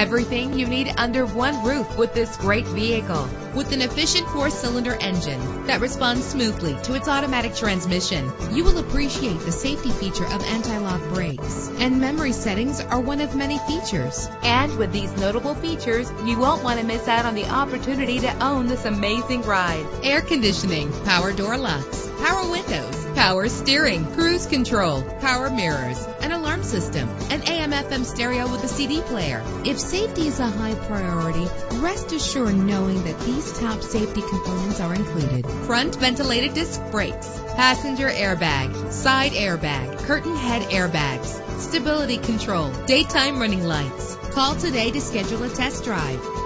Everything you need under one roof with this great vehicle. With an efficient 4-cylinder engine that responds smoothly to its automatic transmission, you will appreciate the safety feature of anti-lock brakes. And memory settings are one of many features. And with these notable features, you won't want to miss out on the opportunity to own this amazing ride. Air conditioning, power door locks, power windows, power steering, cruise control, power mirrors, an alarm system, an AM/FM stereo with a CD player. If safety is a high priority, rest assured knowing that these top safety components are included. Front ventilated disc brakes, passenger airbag, side airbag, curtain head airbags, stability control, daytime running lights. Call today to schedule a test drive.